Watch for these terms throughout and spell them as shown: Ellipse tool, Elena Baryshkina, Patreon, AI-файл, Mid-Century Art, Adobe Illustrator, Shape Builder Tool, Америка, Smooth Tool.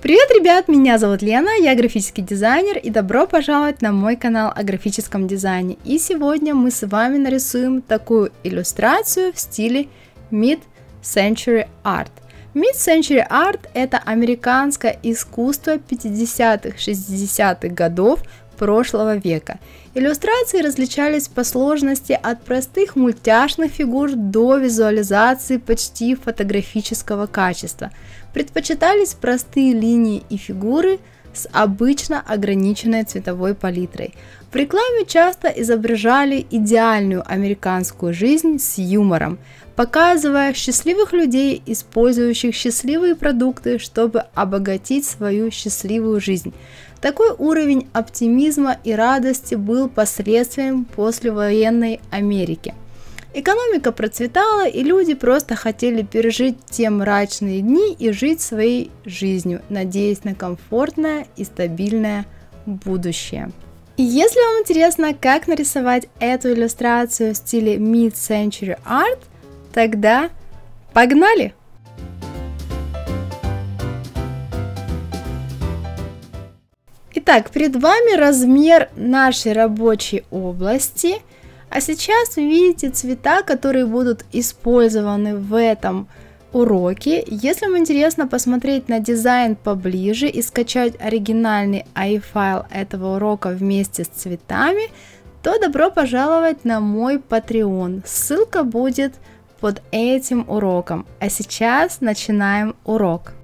Привет, ребят! Меня зовут Лена, я графический дизайнер, и добро пожаловать на мой канал о графическом дизайне. И сегодня мы с вами нарисуем такую иллюстрацию в стиле Mid-Century Art. Mid-Century Art – это американское искусство 50-х-60-х годов прошлого века. Иллюстрации различались по сложности от простых мультяшных фигур до визуализации почти фотографического качества. Предпочитались простые линии и фигуры с обычно ограниченной цветовой палитрой. В рекламе часто изображали идеальную американскую жизнь с юмором, показывая счастливых людей, использующих счастливые продукты, чтобы обогатить свою счастливую жизнь. Такой уровень оптимизма и радости был последствием послевоенной Америки. Экономика процветала, и люди просто хотели пережить те мрачные дни и жить своей жизнью, надеясь на комфортное и стабильное будущее. И если вам интересно, как нарисовать эту иллюстрацию в стиле Mid-Century Art, тогда погнали! Итак, перед вами размер нашей рабочей области, а сейчас вы видите цвета, которые будут использованы в этом уроке. Если вам интересно посмотреть на дизайн поближе и скачать оригинальный AI-файл этого урока вместе с цветами, то добро пожаловать на мой Patreon, ссылка будет под этим уроком. А сейчас начинаем урок.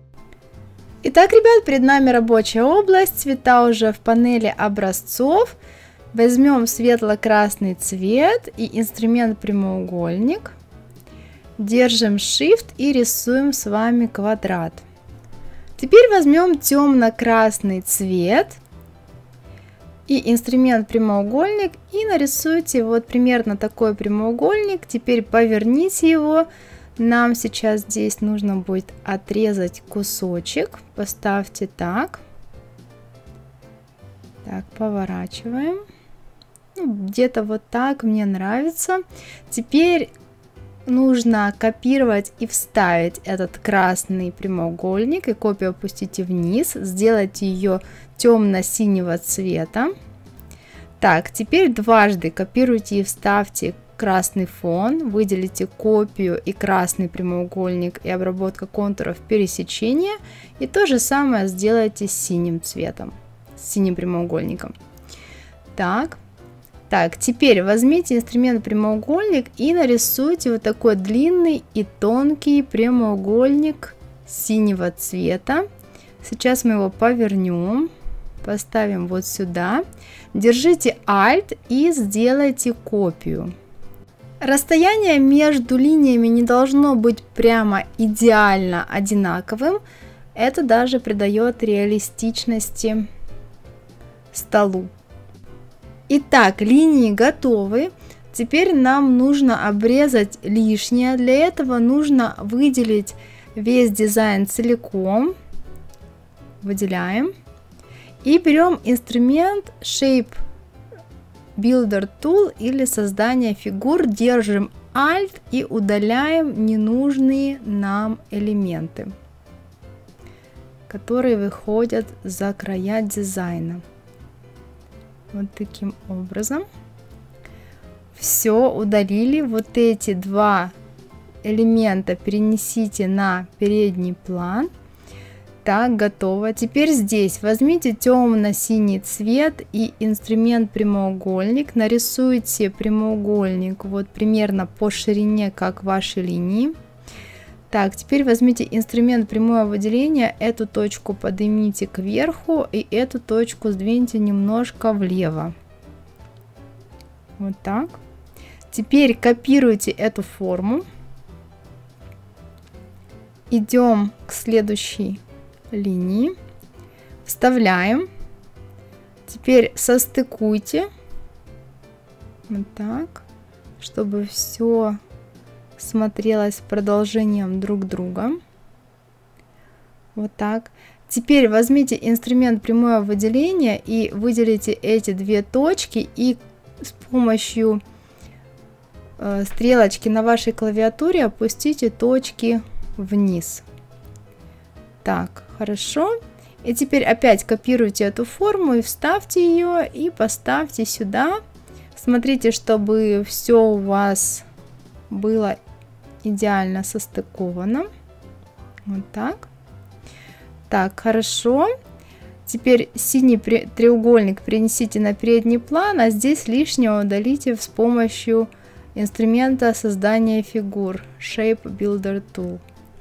Итак, ребят, перед нами рабочая область, цвета уже в панели образцов. Возьмем светло-красный цвет и инструмент прямоугольник. Держим Shift и рисуем с вами квадрат. Теперь возьмем темно-красный цвет и инструмент прямоугольник и нарисуйте вот примерно такой прямоугольник. Теперь поверните его. Нам сейчас здесь нужно будет отрезать кусочек. Поставьте так. Так, поворачиваем. Где-то вот так, мне нравится. Теперь нужно копировать и вставить этот красный прямоугольник. И копию опустите вниз. Сделайте ее темно-синего цвета. Так, теперь дважды копируйте и вставьте красный фон. Выделите копию и красный прямоугольник и обработка контуров пересечения. И то же самое сделайте с синим цветом. С синим прямоугольником. Так, теперь возьмите инструмент прямоугольник и нарисуйте вот такой длинный и тонкий прямоугольник синего цвета. Сейчас мы его повернем, поставим вот сюда. Держите Alt и сделайте копию. Расстояние между линиями не должно быть прямо идеально одинаковым. Это даже придает реалистичности столу. Итак, линии готовы. Теперь нам нужно обрезать лишнее. Для этого нужно выделить весь дизайн целиком. Выделяем. И берем инструмент Shape Builder Tool или создание фигур. Держим Alt и удаляем ненужные нам элементы, которые выходят за края дизайна. Вот таким образом. Все, удалили. Вот эти два элемента перенесите на передний план. Так, готово. Теперь здесь возьмите темно-синий цвет и инструмент прямоугольник. Нарисуйте прямоугольник вот примерно по ширине, как ваши линии. Так, теперь возьмите инструмент прямое выделение, эту точку поднимите кверху и эту точку сдвиньте немножко влево. Вот так. Теперь копируйте эту форму. Идем к следующей линии. Вставляем. Теперь состыкуйте. Вот так, чтобы все смотрелась продолжением друг друга. Вот так. Теперь возьмите инструмент прямое выделение и выделите эти две точки, и с помощью стрелочки на вашей клавиатуре опустите точки вниз. Так, хорошо. И теперь опять копируйте эту форму и вставьте ее, и поставьте сюда. Смотрите, чтобы все у вас было идеально состыковано. Вот так. Так, хорошо. Теперь синий треугольник перенесите на передний план, а здесь лишнего удалите с помощью инструмента создания фигур Shape Builder Tool.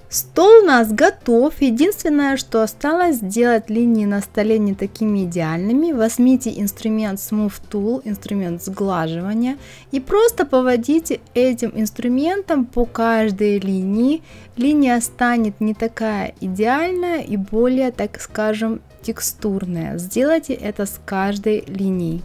Стол у нас готов. Единственное, что осталось, сделать линии на столе не такими идеальными. Возьмите инструмент Smooth Tool, инструмент сглаживания, и просто поводите этим инструментом по каждой линии. Линия станет не такая идеальная и более, так скажем, текстурная. Сделайте это с каждой линией.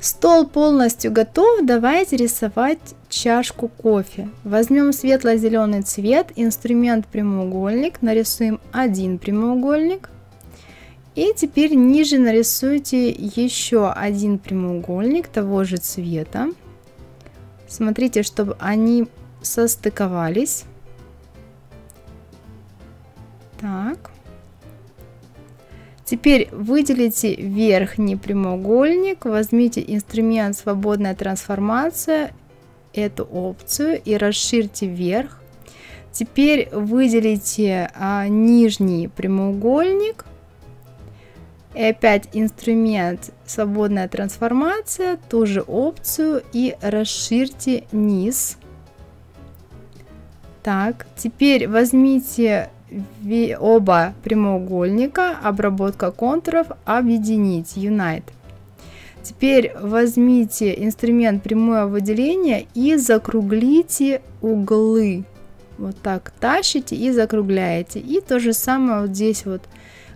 Стол полностью готов, давайте рисовать чашку кофе. Возьмем светло-зеленый цвет, инструмент прямоугольник, нарисуем один прямоугольник. И теперь ниже нарисуйте еще один прямоугольник того же цвета. Смотрите, чтобы они состыковались. Так. Теперь выделите верхний прямоугольник, возьмите инструмент «Свободная трансформация», эту опцию, и расширьте вверх. Теперь выделите нижний прямоугольник, и опять инструмент «Свободная трансформация», ту же опцию, и расширьте низ. Так, теперь возьмите оба прямоугольника, обработка контуров, объединить, Unite. Теперь возьмите инструмент прямое выделение и закруглите углы. Вот так тащите и закругляете. И то же самое вот здесь вот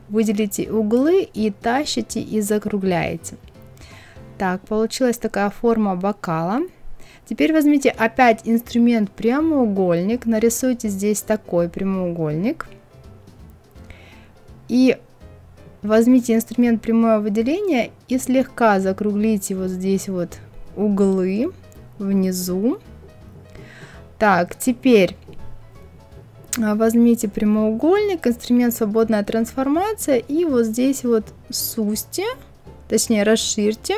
выделите углы и тащите и закругляете. Так, получилась такая форма бокала. Теперь возьмите опять инструмент прямоугольник, нарисуйте здесь такой прямоугольник. И возьмите инструмент прямое выделение и слегка закруглите вот здесь вот углы внизу. Так, теперь возьмите прямоугольник, инструмент свободная трансформация и вот здесь вот сузьте, точнее расширьте,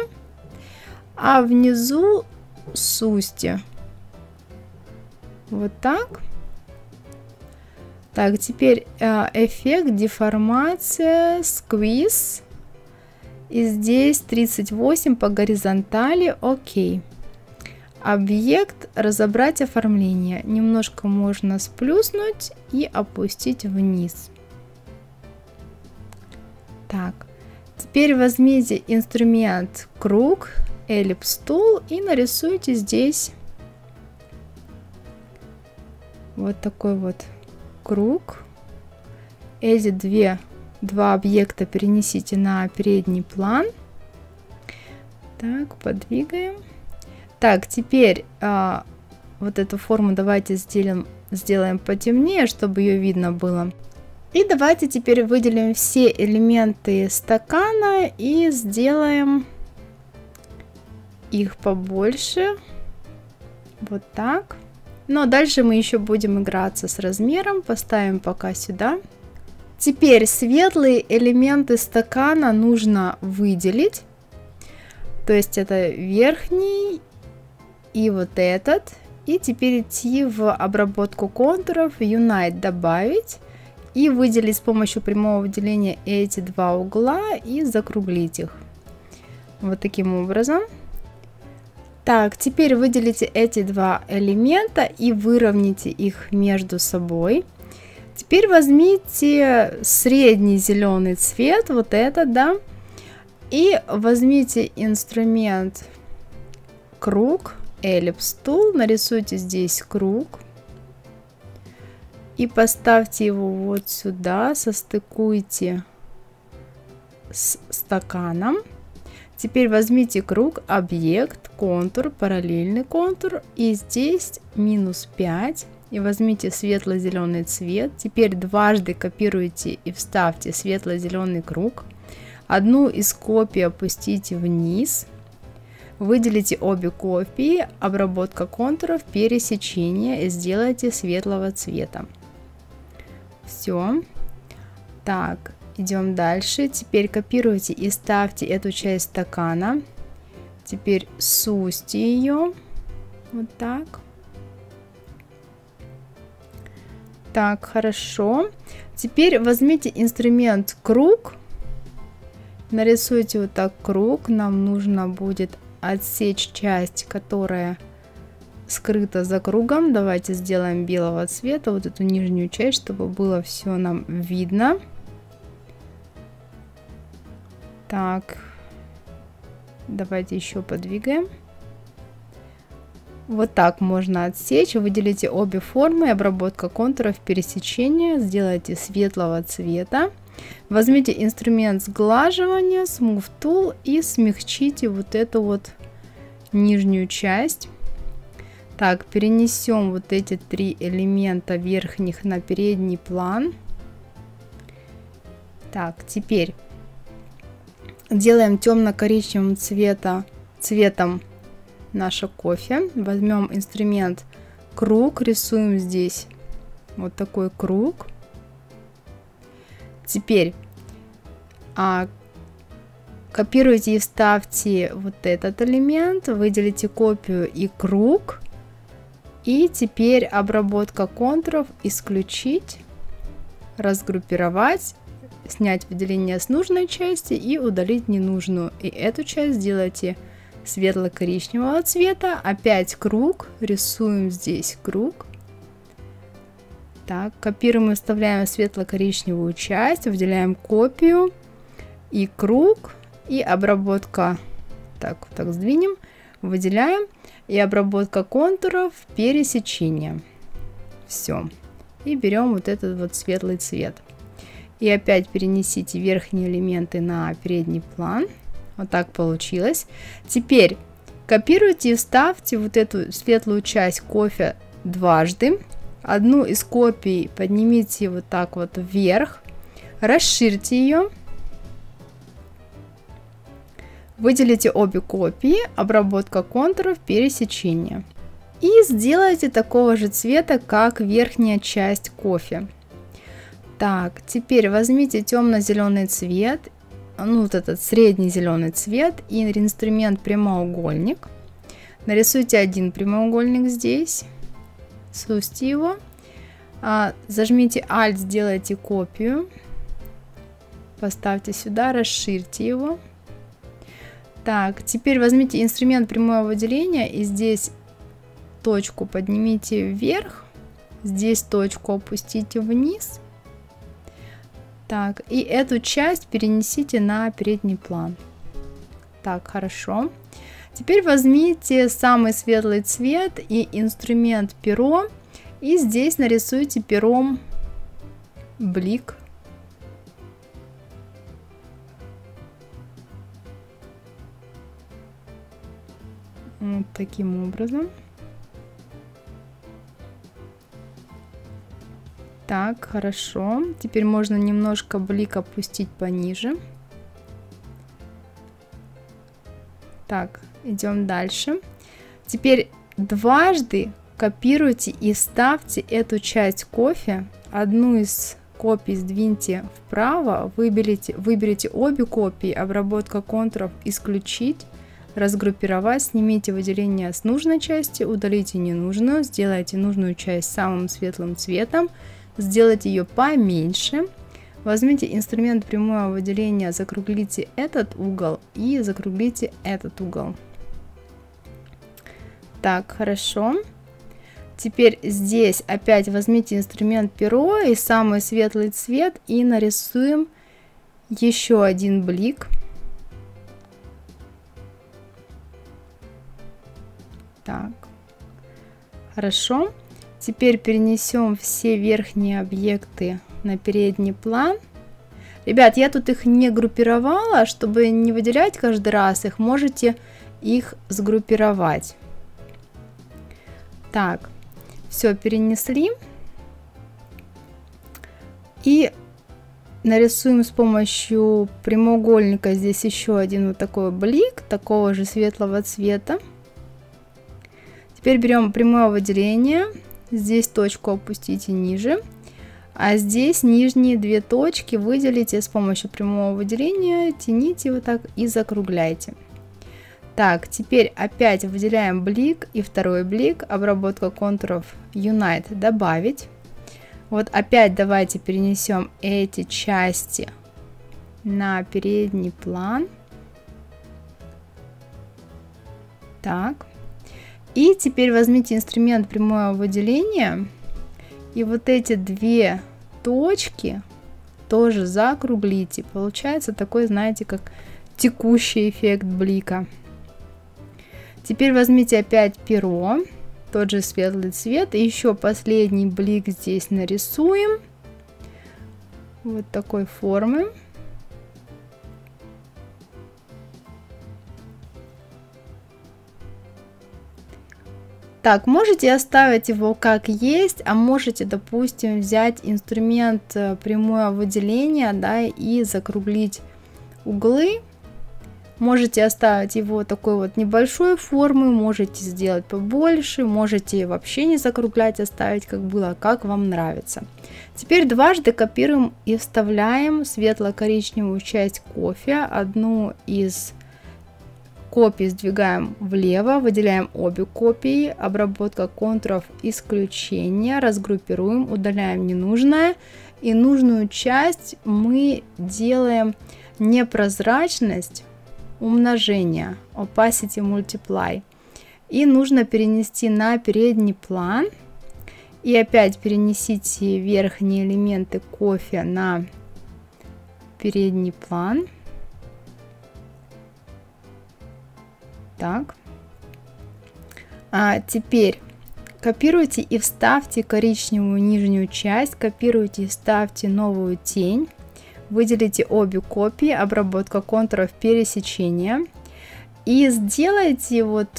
а внизу сузьте. Вот так. Так, теперь эффект, деформация, сквиз. И здесь 38 по горизонтали. Окей. Объект, разобрать оформление. Немножко можно сплюснуть и опустить вниз. Так. Теперь возьмите инструмент круг. Ellipse tool и нарисуйте здесь вот такой вот круг. Эти два объекта перенесите на передний план. Так, подвигаем. Так, теперь вот эту форму давайте сделаем потемнее, чтобы ее видно было. И давайте теперь выделим все элементы стакана и сделаем их побольше, вот так. Но дальше мы еще будем играться с размером, поставим пока сюда. Теперь светлые элементы стакана нужно выделить, то есть это верхний и вот этот. И теперь идти в обработку контуров, Unite добавить и выделить с помощью прямого выделения эти два угла и закруглить их вот таким образом. Так, теперь выделите эти два элемента и выровняйте их между собой. Теперь возьмите средний зеленый цвет, вот этот, да, и возьмите инструмент круг, Ellipse Tool, нарисуйте здесь круг и поставьте его вот сюда, состыкуйте с стаканом. Теперь возьмите круг, объект, контур, параллельный контур, и здесь минус 5, и возьмите светло-зеленый цвет. Теперь дважды копируйте и вставьте светло-зеленый круг. Одну из копий опустите вниз, выделите обе копии, обработка контуров, пересечение, и сделайте светлого цвета. Все. Так, Идем дальше. Теперь копируйте и ставьте эту часть стакана. Теперь сузьте ее. Вот так. Так, хорошо. Теперь возьмите инструмент круг. Нарисуйте вот так круг. Нам нужно будет отсечь часть, которая скрыта за кругом. Давайте сделаем белого цвета вот эту нижнюю часть, чтобы было все нам видно. Так, давайте еще подвигаем. Вот так можно отсечь. Выделите обе формы, обработка контуров, пересечения. Сделайте светлого цвета. Возьмите инструмент сглаживания, Smooth Tool, и смягчите вот эту вот нижнюю часть. Так, перенесем вот эти три элемента верхних на передний план. Так, теперь делаем темно-коричневым цветом наше кофе. Возьмем инструмент круг, рисуем здесь вот такой круг. Теперь копируйте и вставьте вот этот элемент, выделите копию и круг. И теперь обработка контуров исключить, разгруппировать, снять выделение с нужной части и удалить ненужную. И эту часть делайте светло-коричневого цвета. Опять круг, рисуем здесь круг. Так, копируем и вставляем светло-коричневую часть, выделяем копию и круг, и обработка. Так, вот так сдвинем, выделяем, и обработка контуров, пересечение. Все. И берем вот этот вот светлый цвет. И опять перенесите верхние элементы на передний план. Вот так получилось. Теперь копируйте и вставьте вот эту светлую часть кофе дважды. Одну из копий поднимите вот так вот вверх, расширьте ее, выделите обе копии, обработка контуров, пересечение. И сделайте такого же цвета, как верхняя часть кофе. Так, теперь возьмите темно-зеленый цвет, ну вот этот средний зеленый цвет, и инструмент прямоугольник. Нарисуйте один прямоугольник здесь. Сузьте его, зажмите Alt, сделайте копию, поставьте сюда, расширьте его. Так, теперь возьмите инструмент прямого выделения и здесь точку поднимите вверх, здесь точку опустите вниз. Так, и эту часть перенесите на передний план. Так, хорошо. Теперь возьмите самый светлый цвет и инструмент перо, и здесь нарисуйте пером блик. Вот таким образом. Так, хорошо. Теперь можно немножко блик опустить пониже. Так, идем дальше. Теперь дважды копируйте и ставьте эту часть кофе. Одну из копий сдвиньте вправо, выберите обе копии, обработка контуров исключить, разгруппировать, снимите выделение с нужной части, удалите ненужную, сделайте нужную часть самым светлым цветом, сделайте ее поменьше. Возьмите инструмент прямого выделения, закруглите этот угол и закруглите этот угол. Так, хорошо. Теперь здесь опять возьмите инструмент перо и самый светлый цвет и нарисуем еще один блик. Так, хорошо. Теперь перенесем все верхние объекты на передний план. Ребят, я тут их не группировала, чтобы не выделять каждый раз их, можете их сгруппировать. Так, все перенесли. И нарисуем с помощью прямоугольника здесь еще один вот такой блик, такого же светлого цвета. Теперь берем прямое выделение, здесь точку опустите ниже. А здесь нижние две точки выделите с помощью прямого выделения, тяните вот так и закругляйте. Так, теперь опять выделяем блик и второй блик, обработка контуров Unite добавить. Вот опять давайте перенесем эти части на передний план. Так, и теперь возьмите инструмент прямого выделения. И вот эти две точки тоже закруглите. Получается такой, знаете, как текущий эффект блика. Теперь возьмите опять перо, тот же светлый цвет. И еще последний блик здесь нарисуем. Вот такой формы. Так, можете оставить его как есть, а можете, допустим, взять инструмент прямое выделение, да, и закруглить углы. Можете оставить его такой вот небольшой формы, можете сделать побольше, можете вообще не закруглять, оставить как было, как вам нравится. Теперь дважды копируем и вставляем светло-коричневую часть кофе, одну из копии сдвигаем влево, выделяем обе копии, обработка контуров исключения, разгруппируем, удаляем ненужное. И нужную часть мы делаем непрозрачность, умножение, opacity multiply. И нужно перенести на передний план. И опять перенесите верхние элементы кофе на передний план. Так, теперь копируйте и вставьте коричневую нижнюю часть, копируйте и вставьте новую тень, выделите обе копии, обработка контуров пересечения и сделайте вот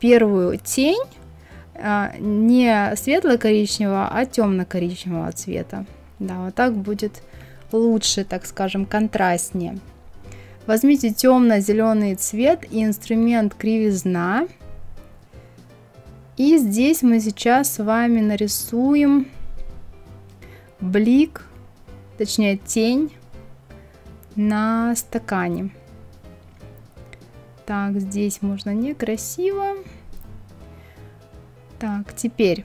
первую тень не светло-коричневого, а темно-коричневого цвета. Да, вот так будет лучше, так скажем, контрастнее. Возьмите темно-зеленый цвет и инструмент кривизна. И здесь мы сейчас с вами нарисуем блик, точнее тень на стакане. Так, здесь можно некрасиво. Так, теперь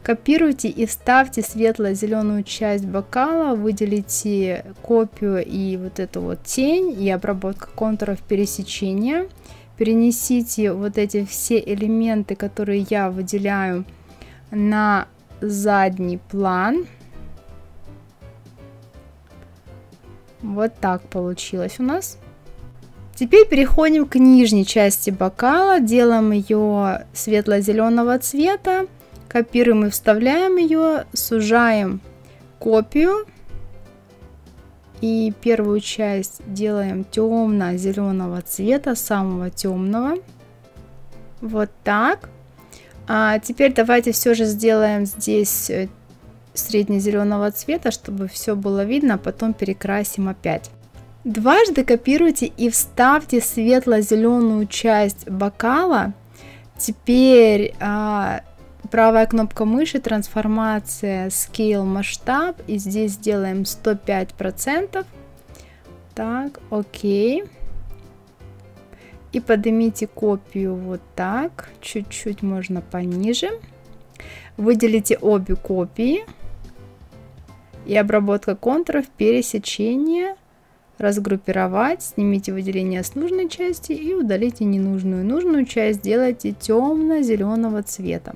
копируйте и вставьте светло-зеленую часть бокала, выделите копию и вот эту вот тень, и обработка контуров пересечения. Перенесите вот эти все элементы, которые я выделяю, на задний план. Вот так получилось у нас. Теперь переходим к нижней части бокала, делаем ее светло-зеленого цвета. Копируем и вставляем ее, сужаем копию и первую часть делаем темно-зеленого цвета, самого темного. Вот так. А теперь давайте все же сделаем здесь средне-зеленого цвета, чтобы все было видно, потом перекрасим опять. Дважды копируйте и вставьте светло-зеленую часть бокала. Теперь правая кнопка мыши, трансформация, scale, масштаб. И здесь сделаем 105%. Так, окей. И поднимите копию вот так. Чуть-чуть можно пониже. Выделите обе копии. И обработка контуров, пересечение. Разгруппировать. Снимите выделение с нужной части и удалите ненужную. Нужную часть делайте темно-зеленого цвета.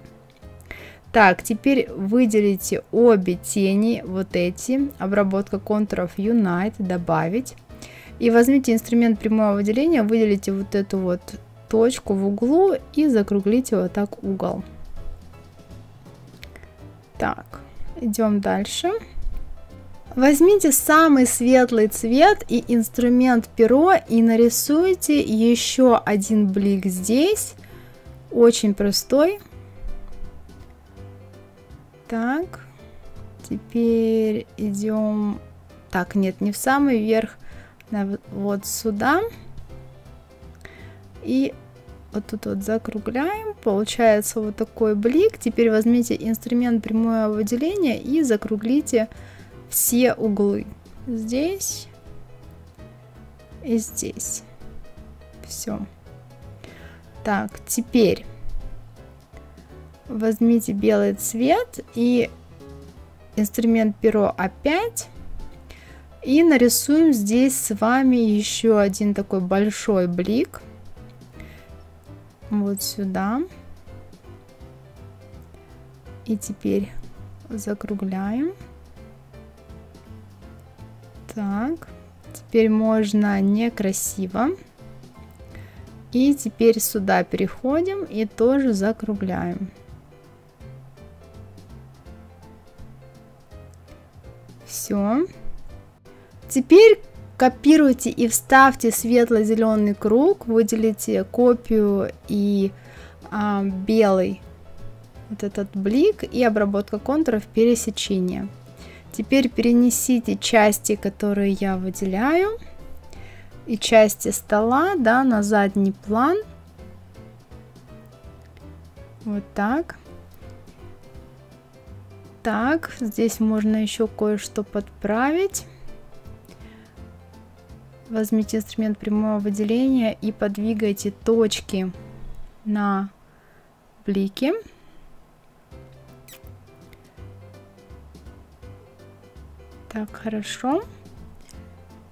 Так, теперь выделите обе тени, вот эти, обработка контуров Unite, добавить. И возьмите инструмент прямого выделения, выделите вот эту вот точку в углу и закруглите вот так угол. Так, идем дальше. Возьмите самый светлый цвет и инструмент перо и нарисуйте еще один блик здесь, очень простой. Так, теперь идем, так, нет, не в самый верх, вот сюда, и вот тут вот закругляем, Получается вот такой блик. Теперь возьмите инструмент прямое выделение и закруглите все углы. Здесь и здесь. Все. Так, теперь возьмите белый цвет и инструмент перо опять. И нарисуем здесь с вами еще один такой большой блик. Вот сюда. И теперь закругляем. Так, теперь можно некрасиво. И теперь сюда переходим и тоже закругляем. Все. Теперь копируйте и вставьте светло-зеленый круг, выделите копию и белый вот этот блик и обработка контуров пересечения. Теперь перенесите части, которые я выделяю, и части стола, да, на задний план. Вот так. Так, здесь можно еще кое-что подправить. Возьмите инструмент прямого выделения и подвигайте точки на блике. Так, хорошо.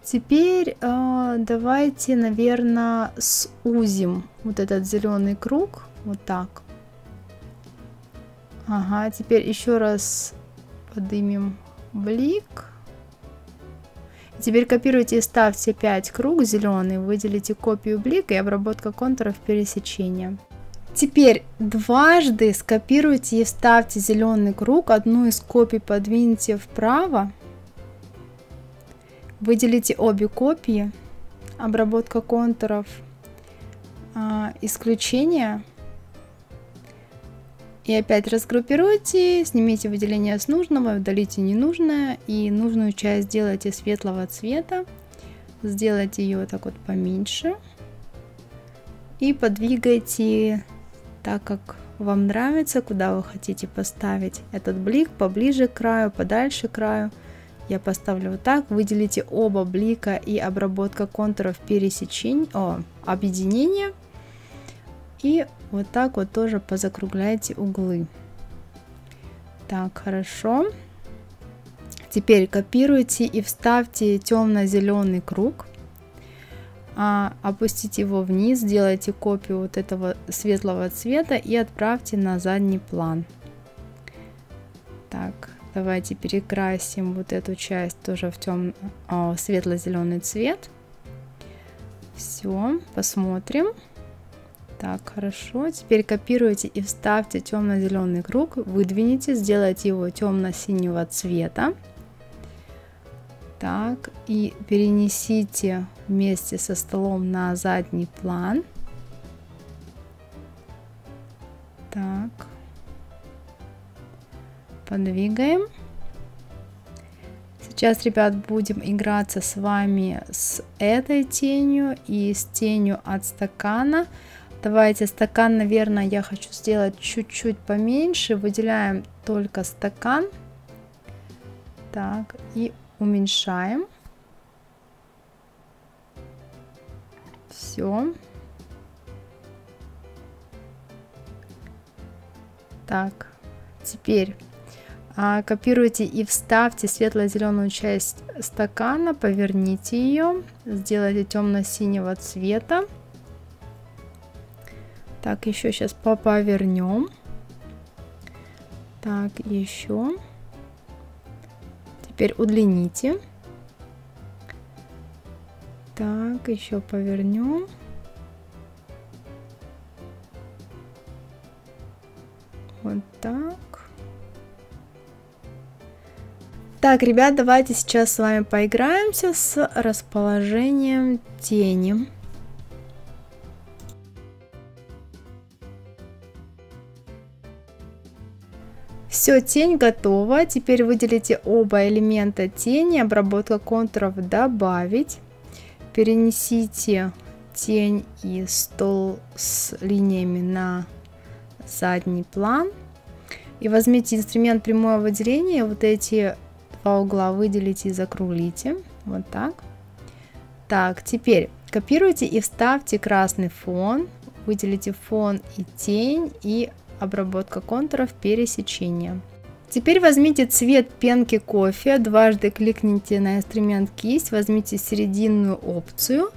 Теперь давайте, наверное, сузим вот этот зеленый круг. Вот так. Ага, теперь еще раз поднимем блик. Теперь копируйте и ставьте опять круг зеленый, выделите копию блика и обработка контуров пересечения. Теперь дважды скопируйте и вставьте зеленый круг, одну из копий подвиньте вправо, выделите обе копии, обработка контуров, исключение. И опять разгруппируйте, снимите выделение с нужного, удалите ненужное и нужную часть сделайте светлого цвета, сделайте ее вот так вот поменьше и подвигайте так, как вам нравится, куда вы хотите поставить этот блик, поближе к краю, подальше к краю. Я поставлю вот так, выделите оба блика и обработка контуров пересечения, объединения. И вот так вот тоже позакругляйте углы. Так, хорошо. Теперь копируйте и вставьте темно-зеленый круг. Опустите его вниз, сделайте копию вот этого светлого цвета и отправьте на задний план. Так, давайте перекрасим вот эту часть тоже в светло-зеленый цвет. Все, посмотрим. Так, хорошо. Теперь копируйте и вставьте темно-зеленый круг, выдвинете, сделайте его темно-синего цвета. Так, и перенесите вместе со столом на задний план. Так, подвигаем. Сейчас, ребят, будем играться с вами с этой тенью и с тенью от стакана. Давайте стакан, наверное, я хочу сделать чуть-чуть поменьше. Выделяем только стакан. Так, и уменьшаем. Все. Так, теперь копируйте и вставьте светло-зеленую часть стакана, поверните ее, сделайте темно-синего цвета. Так, еще сейчас повернем. Так, еще. Теперь удлините. Так, еще повернем. Вот так. Так, ребят, давайте сейчас с вами поиграемся с расположением тени. Все, тень готова. Теперь выделите оба элемента тени, обработка контуров добавить. Перенесите тень и стол с линиями на задний план. И возьмите инструмент прямое выделение, вот эти два угла выделите и закруглите. Вот так. Так, теперь копируйте и вставьте красный фон. Выделите фон и тень, и обработка контуров пересечения. Теперь возьмите цвет пенки кофе, дважды кликните на инструмент кисть, возьмите серединную опцию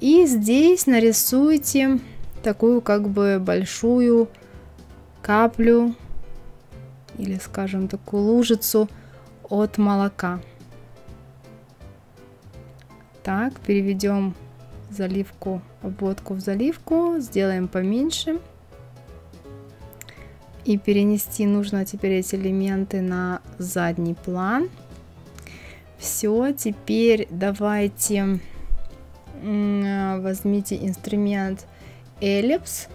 и здесь нарисуйте такую как бы большую каплю или, скажем, такую лужицу от молока. Так, переведем заливку, обводку в заливку, сделаем поменьше. И перенести нужно теперь эти элементы на задний план. Все, теперь давайте возьмите инструмент Ellipse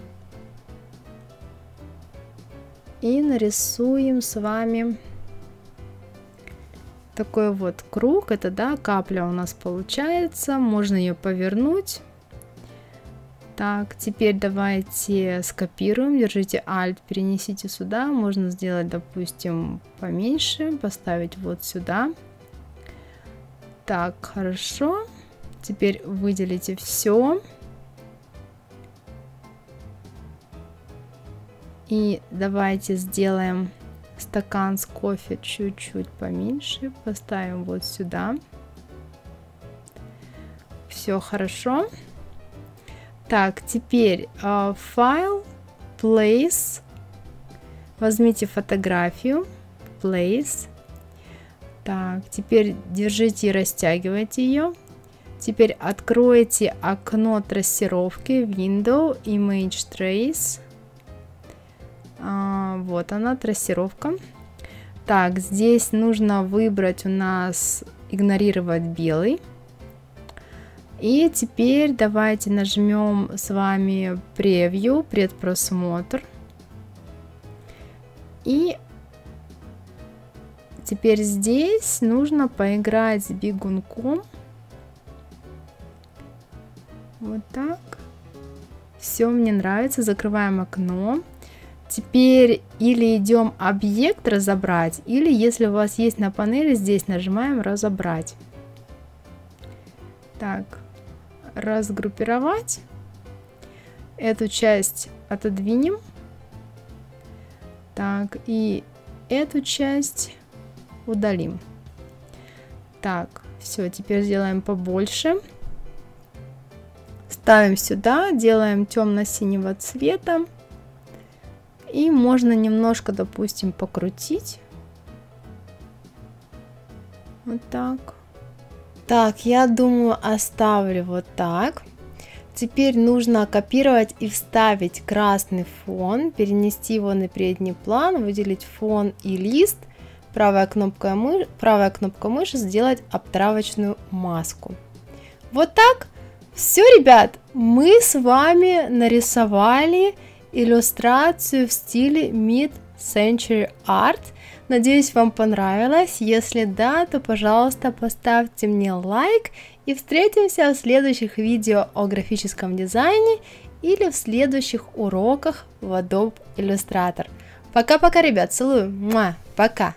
и нарисуем с вами такой вот круг. Это, да, капля у нас получается, можно ее повернуть. Так, теперь давайте скопируем, держите Alt, перенесите сюда, можно сделать, допустим, поменьше, поставить вот сюда. Так, хорошо, теперь выделите все. И давайте сделаем стакан с кофе чуть-чуть поменьше, поставим вот сюда. Все хорошо. Так, теперь файл, place, возьмите фотографию, place, так, теперь держите и растягивайте ее, теперь откройте окно трассировки, window, image trace, вот она, трассировка. Так, здесь нужно выбрать у нас, игнорировать белый. И теперь давайте нажмем с вами превью, предпросмотр. И теперь здесь нужно поиграть с бегунком. Вот так. Все, мне нравится. Закрываем окно. Теперь или идем объект разобрать, или если у вас есть на панели, здесь нажимаем разобрать. Так. Разгруппировать, эту часть отодвинем, так, и эту часть удалим. Так, все, теперь сделаем побольше, ставим сюда, делаем темно-синего цвета, и можно немножко, допустим, покрутить, вот так. Так, я думаю, оставлю вот так. Теперь нужно копировать и вставить красный фон, перенести его на передний план, выделить фон и лист, правая кнопка мыши сделать обтравочную маску. Вот так. Все, ребят, мы с вами нарисовали иллюстрацию в стиле Mid-Century Art. Надеюсь, вам понравилось. Если да, то, пожалуйста, поставьте мне лайк. И встретимся в следующих видео о графическом дизайне или в следующих уроках в Adobe Illustrator. Пока-пока, ребят, целую. Пока!